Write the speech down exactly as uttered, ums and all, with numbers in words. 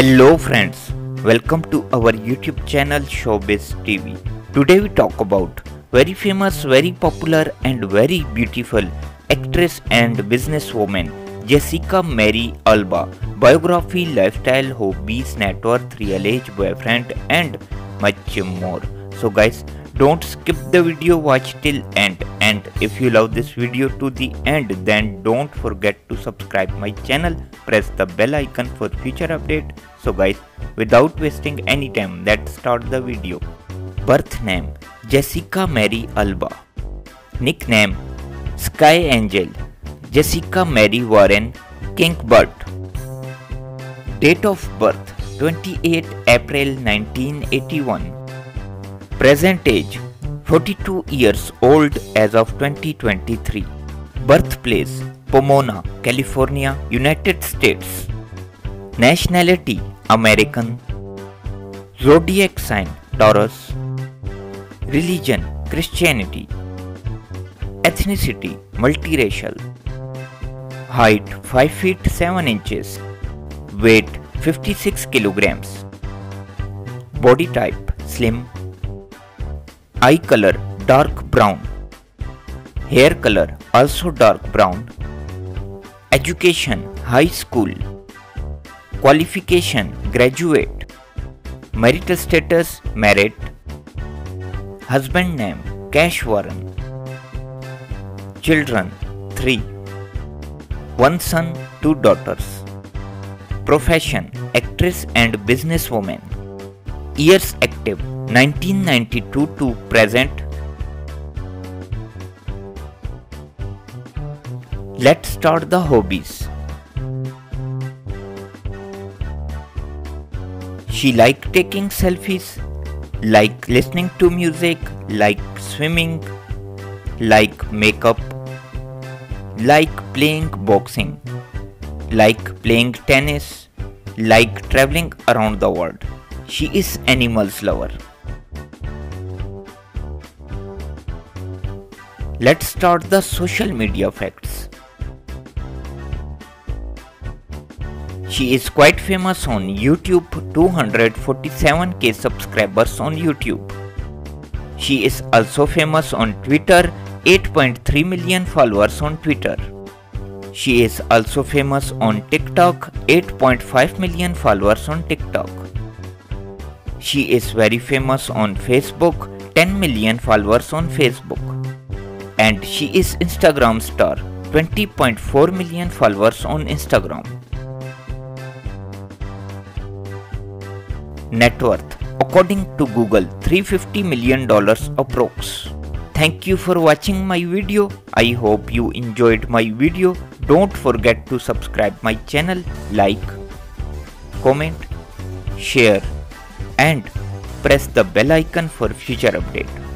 Hello friends, welcome to our YouTube channel Showbiz T V. Today we talk about very famous, very popular and very beautiful actress and businesswoman Jessica Mary Alba. Biography, lifestyle, hobbies, net worth, real age, boyfriend and much more. So guys, don't skip the video, watch till end, and if you love this video to the end, then don't forget to subscribe my channel, press the bell icon for future update. So guys, without wasting any time, let's start the video. Birth name Jessica Mary Alba. Nickname Sky Angel. Jessica Mary Warren Kinkbird. Date of birth twenty-eighth April nineteen eighty-one. Present age forty-two years old as of twenty twenty-three. Birthplace Pomona, California, United States. Nationality American. Zodiac sign Taurus. Religion Christianity. Ethnicity multiracial. Height five feet seven inches. Weight fifty-six kilograms. Body type slim. Eye color dark brown. Hair color also dark brown. Education high school. Qualification graduate. Marital status married. Husband name Cash Warren. Children three. One son, two daughters. Profession actress and businesswoman. Years active nineteen ninety-two to present. Let's start the hobbies. She liked taking selfies, like listening to music, like swimming, like makeup, like playing boxing, like playing tennis, like traveling around the world. She is animals lover. Let's start the social media facts. She is quite famous on YouTube, two hundred forty-seven K subscribers on YouTube. She is also famous on Twitter, eight point three million followers on Twitter. She is also famous on TikTok, eight point five million followers on TikTok. She is very famous on Facebook, ten million followers on Facebook. And she is Instagram star, twenty point four million followers on Instagram. Net worth, according to Google, three hundred fifty million dollars approx. Thank you for watching my video. I hope you enjoyed my video. Don't forget to subscribe my channel, like, comment, share and press the bell icon for future update.